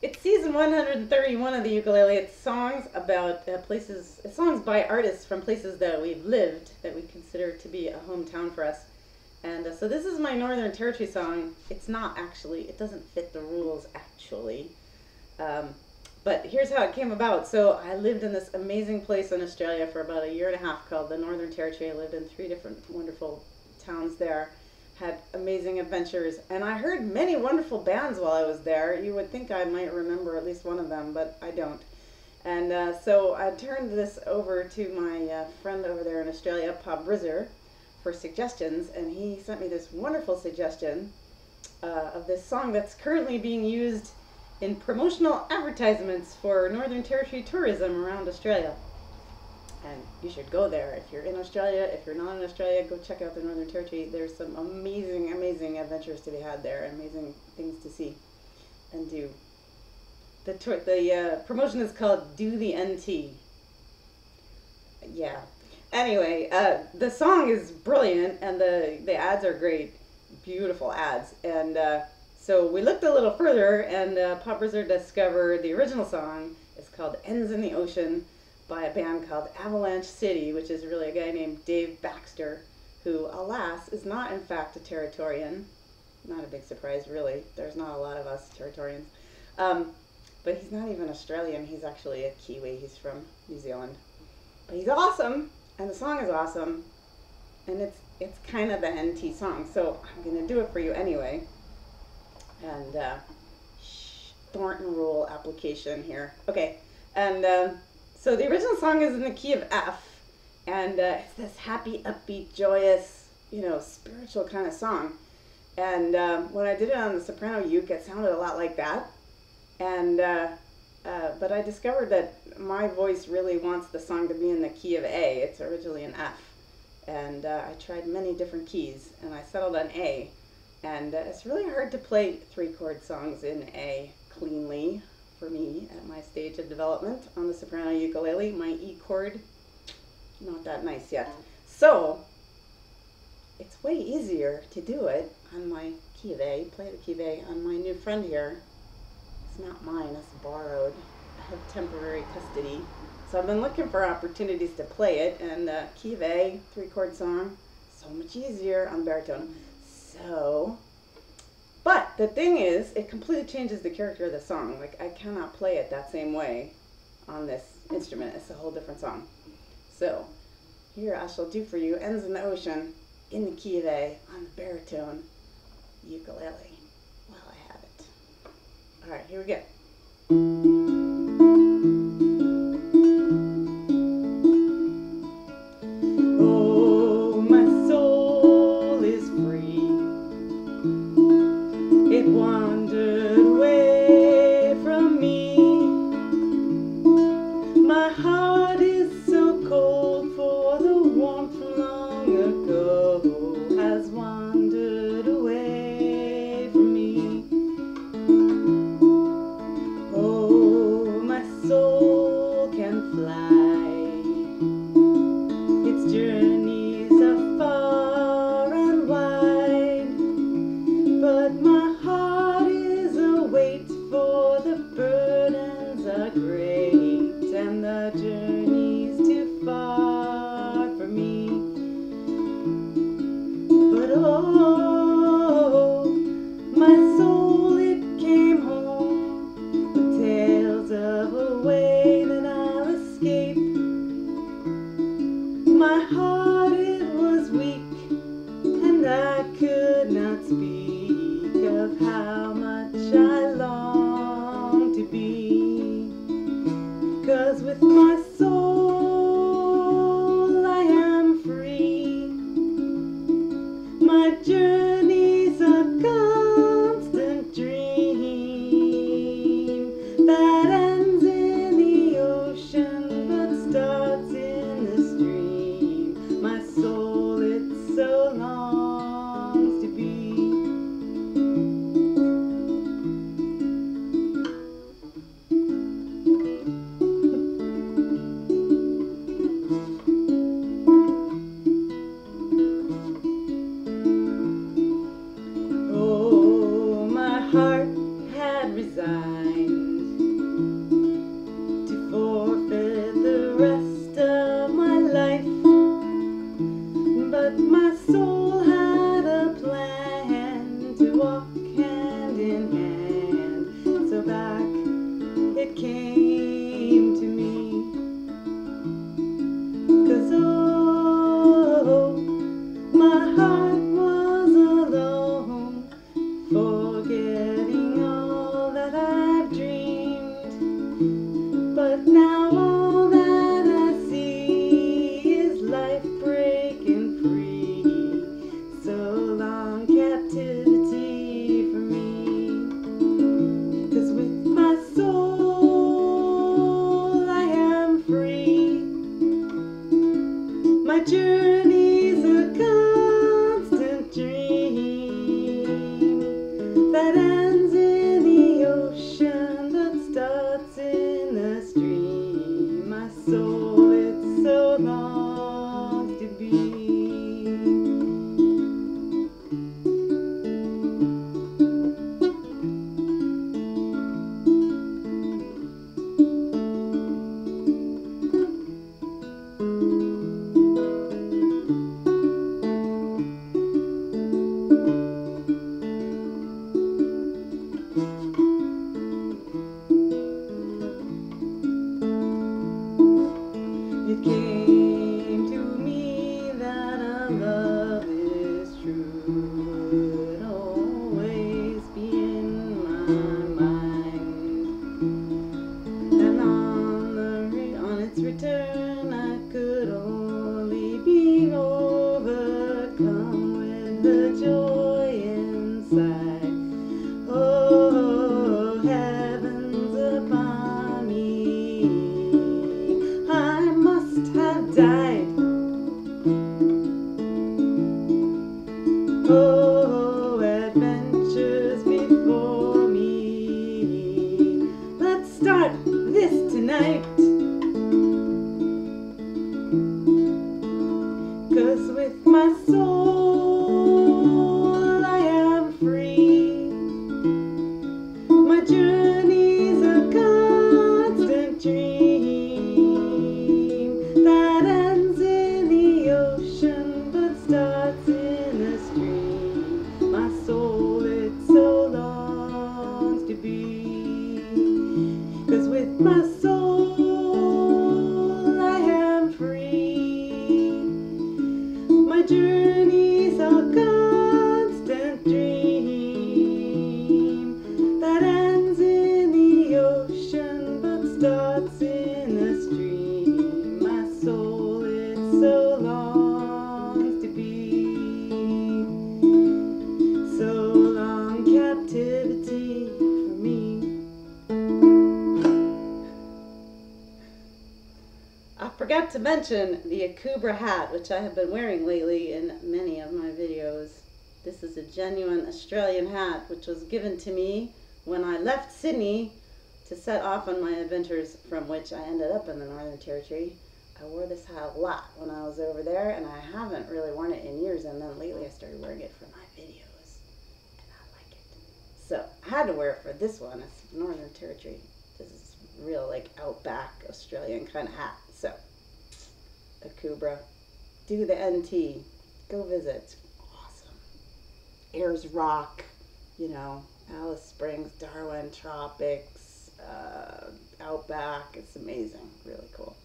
It's season 131 of the ukulele. It's songs about places, songs by artists from places that we've lived that we consider to be a hometown for us. And so this is my Northern Territory song. It's not actually, it doesn't fit the rules actually. But here's how it came about. So I lived in this amazing place in Australia for about 1.5 years called the Northern Territory. I lived in 3 different wonderful towns there. Had amazing adventures, and I heard many wonderful bands while I was there. You would think I might remember at least one of them, but I don't. And so I turned this over to my friend over there in Australia, Bob Rizer, for suggestions, and he sent me this wonderful suggestion of this song that's currently being used in promotional advertisements for Northern Territory tourism around Australia. And you should go there if you're in Australia. If you're not in Australia, go check out the Northern Territory. There's some amazing, amazing adventures to be had there, amazing things to see and do. The promotion is called Do the NT. Yeah. Anyway, the song is brilliant, and the ads are great, beautiful ads. And so we looked a little further, and Bob Rizer discovered the original song. It's called Ends in the Ocean, by a band called Avalanche City, which is really a guy named Dave Baxter, who, alas, is not in fact a Territorian. Not a big surprise, really. There's not a lot of us Territorians. But he's not even Australian. He's actually a Kiwi. He's from New Zealand. But he's awesome, and the song is awesome, and it's kind of the NT song, so I'm going to do it for you anyway. And, Thornton Rule application here. Okay, and, so the original song is in the key of F, and it's this happy, upbeat, joyous, you know, spiritual kind of song. And when I did it on the soprano uke, it sounded a lot like that. And but I discovered that my voice really wants the song to be in the key of A. It's originally an F, and I tried many different keys, and I settled on A. And it's really hard to play 3-chord songs in A cleanly. For me, at my stage of development on the soprano ukulele, my E chord, not that nice yet. So it's way easier to do it on my key of A, play the key of A on my new friend here. It's not mine, it's borrowed. I have temporary custody. So I've been looking for opportunities to play it, and key of A, 3-chord song, so much easier on baritone. So. But the thing is, it completely changes the character of the song. Like, I cannot play it that same way on this instrument. It's a whole different song. So, here I shall do for you Ends in the Ocean in the key of A on the baritone ukulele. Well, I have it. All right, here we go. Heart had resigned. To mention the Akubra hat, which I have been wearing lately in many of my videos. This is a genuine Australian hat, which was given to me when I left Sydney to set off on my adventures, from which I ended up in the Northern Territory. I wore this hat a lot when I was over there, and I haven't really worn it in years, and then lately I started wearing it for my videos, and I like it. So I had to wear it for this one. It's Northern Territory. This is real, like, outback Australian kind of hat. So Akubra, do the NT, go visit, it's awesome. Ayers Rock, you know, Alice Springs, Darwin, tropics, outback, it's amazing, really cool.